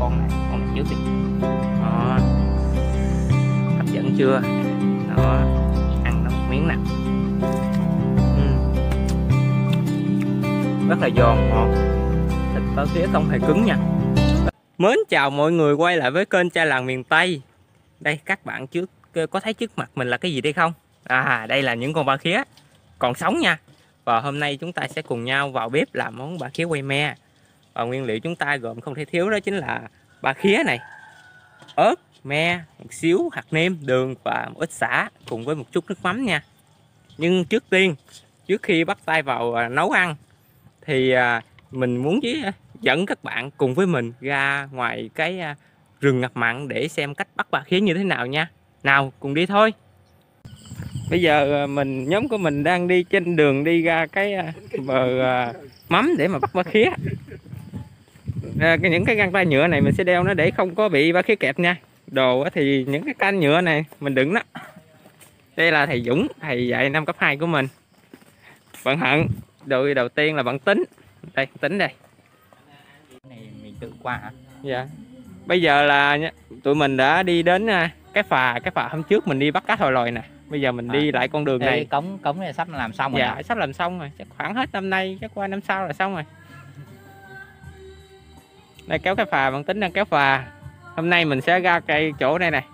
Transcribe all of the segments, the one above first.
con này trước đi. Đó, hấp dẫn chưa? Đó, ăn nó một miếng nè. Rất là giòn, ngọt. Thịt ba khía không hề cứng nha. Mến chào mọi người quay lại với kênh Cha Làng Miền Tây. Đây các bạn trước có thấy trước mặt mình là cái gì đây không? À, đây là những con ba khía còn sống nha. Và hôm nay chúng ta sẽ cùng nhau vào bếp làm món ba khía quay me. Và nguyên liệu chúng ta gồm không thể thiếu đó chính là ba khía này, ớt, me, một xíu hạt nêm, đường và một ít sả cùng với một chút nước mắm nha. Nhưng trước tiên, trước khi bắt tay vào nấu ăn thì mình muốn dẫn các bạn cùng với mình ra ngoài cái rừng ngập mặn để xem cách bắt ba khía như thế nào nha. Nào cùng đi thôi. Bây giờ nhóm của mình đang đi trên đường đi ra cái bờ mắm để mà bắt ba khía. Những cái găng tay nhựa này mình sẽ đeo nó để không có bị ba khía kẹp nha. Đồ thì những cái can nhựa này mình đựng đó. Đây là thầy Dũng, thầy dạy năm cấp 2 của mình. Bạn Hận, đội đầu tiên là bạn Tính. Đây, Tính đây. Này mình tự qua hả? Dạ. Bây giờ là tụi mình đã đi đến cái phà hôm trước mình đi bắt cá hồi lòi nè. Bây giờ mình đi lại con đường này. Cống này sắp làm xong rồi. Dạ, sắp làm xong rồi. Chắc khoảng hết năm nay, chắc qua năm sau là xong rồi. Đây kéo cái phà, bạn Tính đang kéo phà. Hôm nay mình sẽ ra cái chỗ này nè,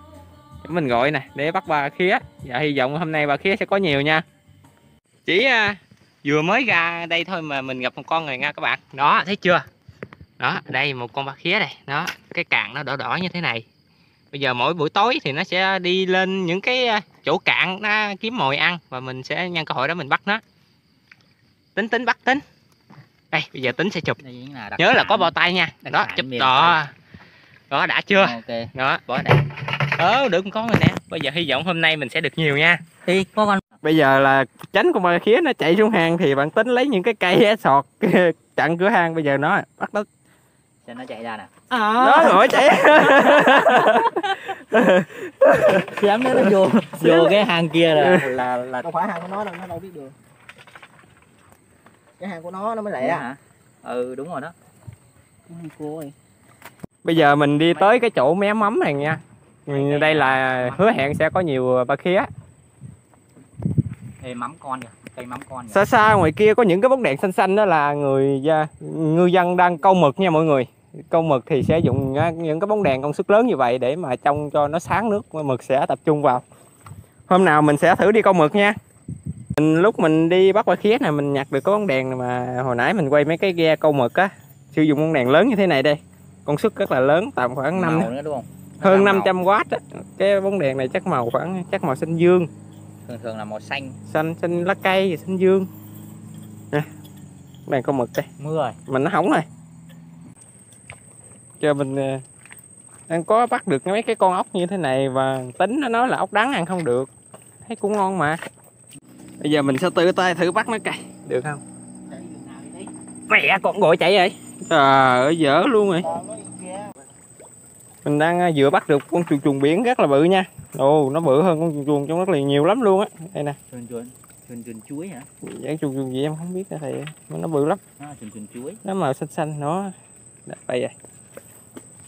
mình gọi nè, để bắt ba khía. Dạ, hy vọng hôm nay ba khía sẽ có nhiều nha. Chỉ vừa mới ra đây thôi mà mình gặp một con này nha các bạn. Đó, thấy chưa? Đó, đây một con ba khía này. Đó, cái càng nó đỏ đỏ như thế này. Bây giờ mỗi buổi tối thì nó sẽ đi lên những cái chỗ cạn nó kiếm mồi ăn. Và mình sẽ nhân cơ hội đó mình bắt nó. Tính bắt Tính. Đây, bây giờ Tính sẽ chụp. Nhớ là có bao tay nha. Đó, chụp đó. Đó, đã chưa? Okay. Đó, bỏ đây. Được con rồi nè. Bây giờ hy vọng hôm nay mình sẽ được nhiều nha. Đi, có con. Bây giờ là tránh con ba khía nó chạy xuống hang thì bạn Tính lấy những cái cây sọt chặn cửa hang. Bây giờ nó bắt nó. Cho nó chạy ra nè. Nó rồi chạy. Dám nó vô cái hang kia là không phải hang của nó đâu, nó đâu biết đường. Cái hang của nó mới lẹ hả? Ừ đúng rồi đó. Bây giờ mình đi tới cái chỗ mé mắm này nha. Đây là hứa hẹn sẽ có nhiều ba khía. Cây mắm con kìa, cây mắm con kìa. Xa xa ngoài kia có những cái bóng đèn xanh xanh, đó là ngư dân đang câu mực nha mọi người. Câu mực thì sẽ dùng những cái bóng đèn công suất lớn như vậy để mà trông cho nó sáng nước, mực sẽ tập trung vào. Hôm nào mình sẽ thử đi câu mực nha. Lúc mình đi bắt ba khía này mình nhặt được có bóng đèn mà hồi nãy mình quay mấy cái ghe câu mực á, sử dụng bóng đèn lớn như thế này đây, công suất rất là lớn, tầm khoảng hơn 500W á. Cái bóng đèn này chắc màu khoảng màu xanh dương, thường là màu xanh lá cây, xanh dương nè. Bóng đèn câu mực đây, mưa rồi mình nó hỏng rồi. Giờ mình đang có bắt được mấy cái con ốc như thế này và Tính nó nói là ốc đắng ăn không được, thấy cũng ngon mà. Bây giờ mình sẽ tự tay thử bắt nó coi được không. Mẹ con gọi chạy vậy, trời ơi dở luôn rồi. Mình đang vừa bắt được con chuồn chuồn biển rất là bự nha. Ồ, nó bự hơn con chuồn chuồn trong đất liền nhiều lắm luôn á. Đây nè, chuồn chuồn chuối hả? Dạng chuồn chuồn gì em không biết nữa thầy, nó bự lắm. Chuồn chuồn chuối, nó màu xanh xanh nó. Đây rồi.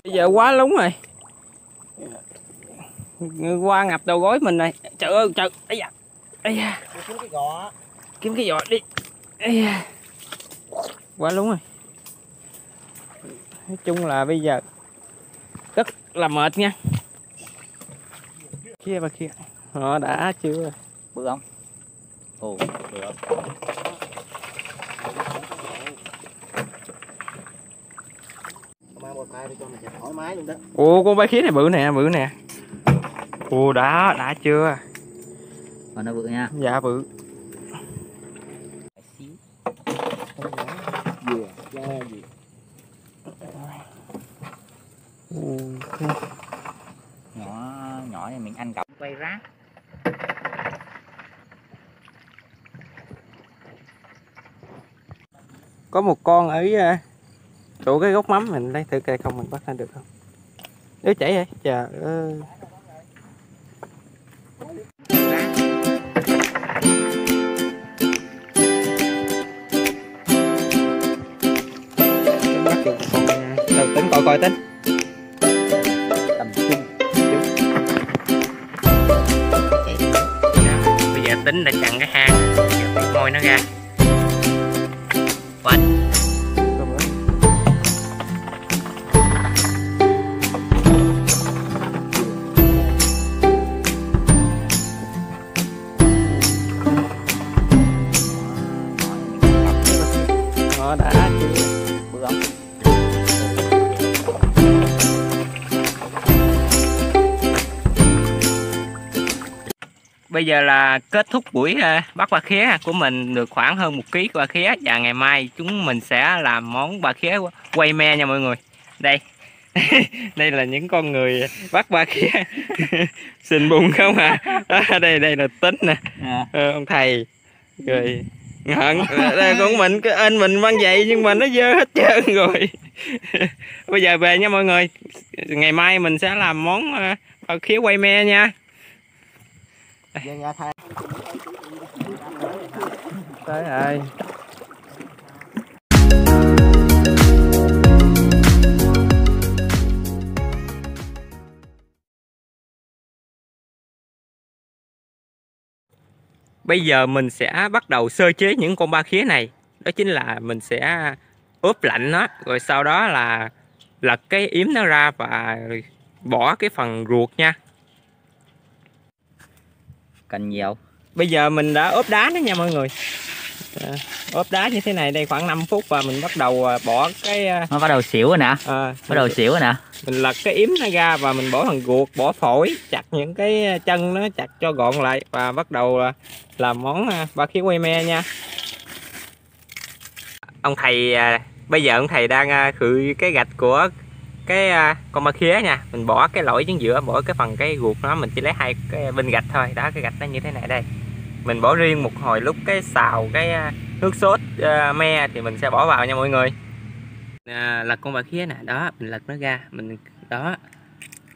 Bây giờ quá lúng rồi, qua ngập đầu gối mình này. Trời ơi trời, ấy da. Kiếm cái giò, đi. Quá lúng rồi. Nói chung là bây giờ rất là mệt nha. Kia bà kia, họ đã chưa? Bự không? Ồ, bự. Ồ, con ba khía này bự nè, Ồ, đã chưa? Còn nó bự nha. Dạ bự. Nhỏ này mình ăn cặp quay rác. Có một con ở chỗ cái gốc mắm mình lấy thử coi không mình bắt ra được không. Nếu chảy vậy, trời ơi. Tính coi Tính. tính để chặn cái hang cái môi nó ra. Bây giờ là kết thúc buổi bắt ba khía của mình, được khoảng hơn 1 kg ba khía, và ngày mai chúng mình sẽ làm món ba khía quay me nha mọi người. Đây đây là những con người bắt ba khía xình bụng không à. Đó, đây là Tính nè, ông thầy, rồi Hận, đây con mình, cái anh mình mang vậy nhưng mà nó dơ hết trơn rồi. Bây giờ về nha mọi người, ngày mai mình sẽ làm món ba khía quay me nha. Tới rồi. Bây giờ mình sẽ bắt đầu sơ chế những con ba khía này. Đó chính là mình sẽ ướp lạnh nó, rồi sau đó là lật cái yếm nó ra và bỏ cái phần ruột nha. Cần nhiều. Bây giờ mình đã ốp đá đó nha mọi người. Ốp đá như thế này đây khoảng 5 phút và mình bắt đầu bỏ cái nó bắt đầu xỉu rồi nè. Bắt đầu xỉu rồi nè. Mình lật cái yếm nó ra và mình bỏ phần ruột, bỏ phổi, chặt những cái chân nó chặt cho gọn lại và bắt đầu làm món ba khía quay me nha. Ông thầy bây giờ ông thầy đang khử cái gạch của cái con ba khía nha. Mình bỏ cái lõi trứng giữa, bỏ cái phần cái ruột nó, mình chỉ lấy 2 cái bên gạch thôi. Đó, cái gạch nó như thế này đây. Mình bỏ riêng một hồi, lúc cái xào cái nước sốt me thì mình sẽ bỏ vào nha mọi người. Lật con ba khía nè, đó, mình lật nó ra, mình đó.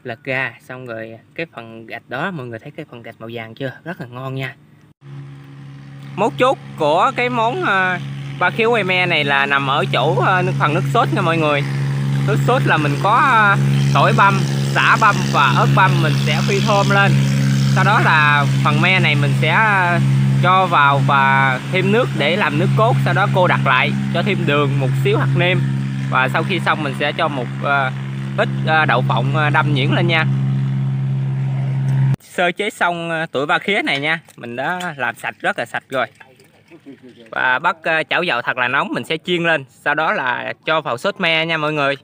Lật ra xong rồi cái phần gạch đó, mọi người thấy cái phần gạch màu vàng chưa? Rất là ngon nha. Mấu chốt của cái món ba khía quay me này là nằm ở chỗ phần nước sốt nha mọi người. Nước sốt là mình có tỏi băm, sả băm và ớt băm, mình sẽ phi thơm lên. Sau đó là phần me này mình sẽ cho vào và thêm nước để làm nước cốt. Sau đó cô đặt lại, cho thêm đường, một xíu hạt nêm. Và sau khi xong mình sẽ cho một ít đậu phộng đâm nhuyễn lên nha. Sơ chế xong tỏi ba khía này nha. Mình đã làm sạch, rất là sạch rồi. Và bắt chảo dầu thật là nóng, mình sẽ chiên lên. Sau đó là cho vào sốt me nha mọi người.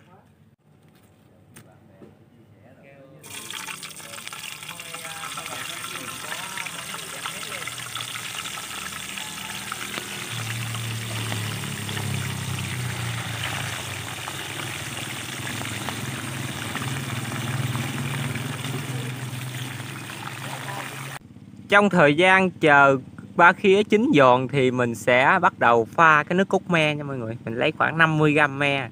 Trong thời gian chờ ba khía chín giòn thì mình sẽ bắt đầu pha cái nước cốt me nha mọi người. Mình lấy khoảng 50 g me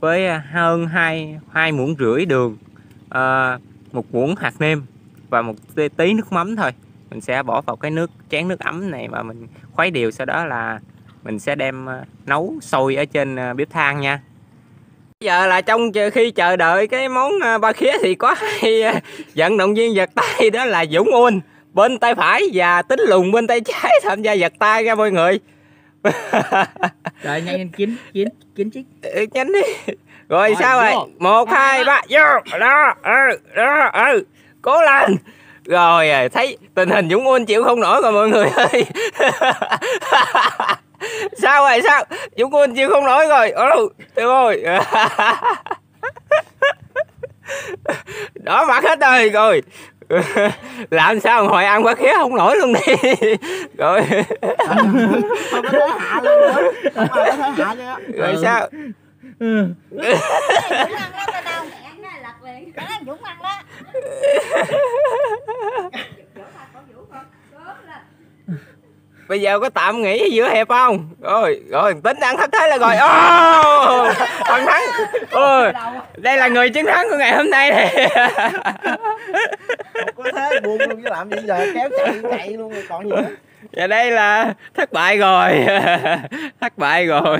với hơn 2 muỗng rưỡi đường, 1 muỗng hạt nêm và 1 tí nước mắm thôi. Mình sẽ bỏ vào cái nước chén nước ấm này mà mình khuấy đều, sau đó là mình sẽ đem nấu sôi ở trên bếp than nha. Bây giờ là trong khi chờ đợi cái món ba khía thì có 2 vận động viên vật tay, đó là Dũng Oanh bên tay phải và Tính Lùng bên tay trái tham gia giật tay ra mọi người. Rồi nhanh chín chiếc. Nhanh đi. Rồi sao rồi? 1 2 3 vô. Đó, cố lên. Rồi thấy tình hình Dũng Oanh chịu không nổi rồi mọi người ơi. Sao rồi sao? Dũng Oanh chịu không nổi rồi. Được rồi. Đỏ mặt hết rồi rồi. Làm sao hồi ăn ba khía không nổi luôn đi. Rồi không có thể hạ lên nữa. Không có thể hạ lên nữa. Rồi sao? Dũng ăn đó. Bây giờ có tạm nghỉ giữa hiệp không? Rồi Tính ăn thất thế là rồi. Thằng thắng. Đây là người chiến thắng của ngày hôm nay này. Có thế buồn luôn chứ làm gì giờ, kéo chạy luôn rồi còn gì nữa. Và đây là thất bại rồi. Thất bại rồi.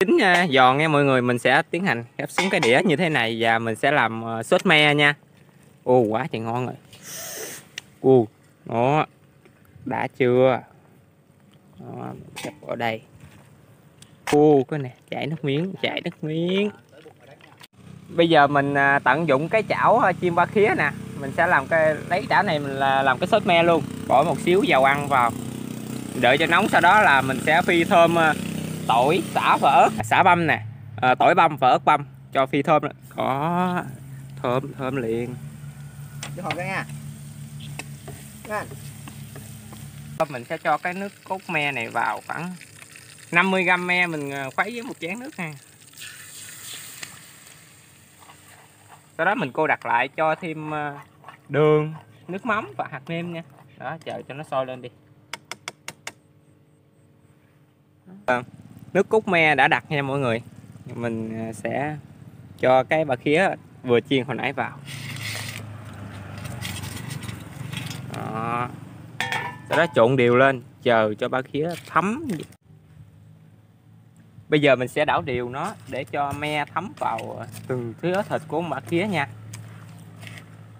Chín giòn nha mọi người, mình sẽ tiến hành gấp xuống cái đĩa như thế này và mình sẽ làm sốt me nha. Quá trời ngon rồi. Đó. đã chưa. Đó, chụp ở đây. Ô, cái này chảy nước miếng, chảy nước miếng. Bây giờ mình tận dụng cái chảo chiên ba khía nè, mình sẽ làm cái lấy chảo này mình làm cái sốt me luôn, bỏ một xíu dầu ăn vào, đợi cho nóng. Sau đó là mình sẽ phi thơm tỏi, sả và ớt, sả băm nè, tỏi băm và ớt băm cho phi thơm. Có thơm thơm liền. Vô hộp cái nha. Mình sẽ cho cái nước cốt me này vào khoảng 50g me mình khuấy với một chén nước ha. Sau đó mình cô đặt lại, cho thêm đường, nước mắm và hạt nêm nha. Đó, chờ cho nó sôi lên đi. Nước cốt me đã đặc nha mọi người. Mình sẽ cho cái ba khía vừa chiên hồi nãy vào. Đó. Sau đó trộn đều lên, chờ cho ba khía thấm. Bây giờ mình sẽ đảo đều nó để cho me thấm vào từng thớ thịt của ba khía nha.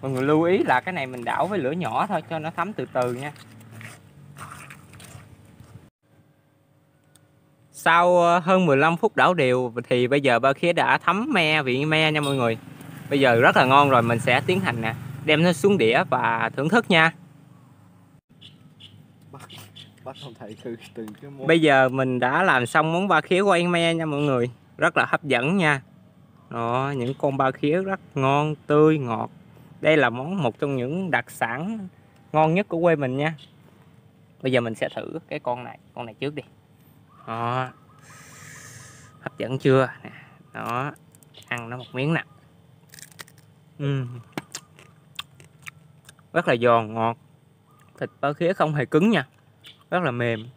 Mọi người lưu ý là cái này mình đảo với lửa nhỏ thôi cho nó thấm từ từ nha. Sau hơn 15 phút đảo đều thì bây giờ ba khía đã thấm me, vị me nha mọi người. Bây giờ rất là ngon rồi, mình sẽ tiến hành nè, đem nó xuống đĩa và thưởng thức nha. Bây giờ mình đã làm xong món ba khía quay me nha mọi người. Rất là hấp dẫn nha. Đó, những con ba khía rất ngon, tươi, ngọt. Đây là một trong những đặc sản ngon nhất của quê mình nha. Bây giờ mình sẽ thử cái con này trước đi. Đó. Hấp dẫn chưa? Đó, ăn nó một miếng nè. Rất là giòn, ngọt. Thịt ba khía không hề cứng nha, rất là mềm.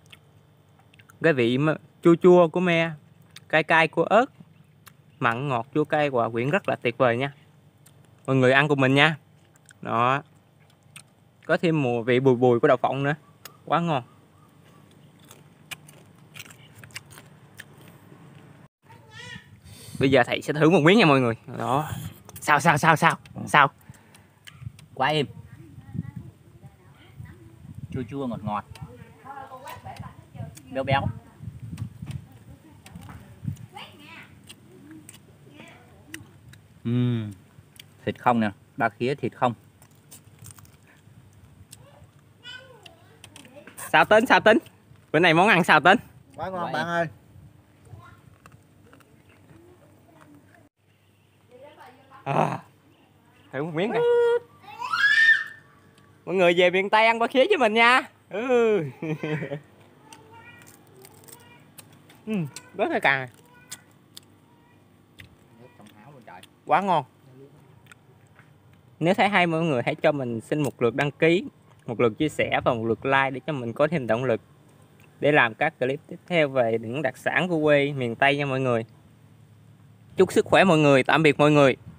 Cái vị chua chua của me, cay cay của ớt, mặn ngọt chua cay hòa quyện rất là tuyệt vời nha. Mọi người ăn cùng mình nha. Đó, có thêm mùi vị bùi bùi của đậu phộng nữa, quá ngon. Bây giờ thầy sẽ thử một miếng nha mọi người. Đó, sao quá êm, chua chua ngọt ngọt, béo béo. Thịt không nè, ba khía thịt không. Sao tính bữa nay món ăn sao tính, quá ngon bạn ơi. Thử một miếng này. Mọi người về miền Tây ăn ba khía với mình nha. Rất là càng. Quá ngon. Nếu thấy hay mọi người hãy cho mình xin một lượt đăng ký, một lượt chia sẻ và một lượt like để cho mình có thêm động lực để làm các clip tiếp theo về những đặc sản của quê miền Tây nha mọi người. Chúc sức khỏe mọi người, tạm biệt mọi người.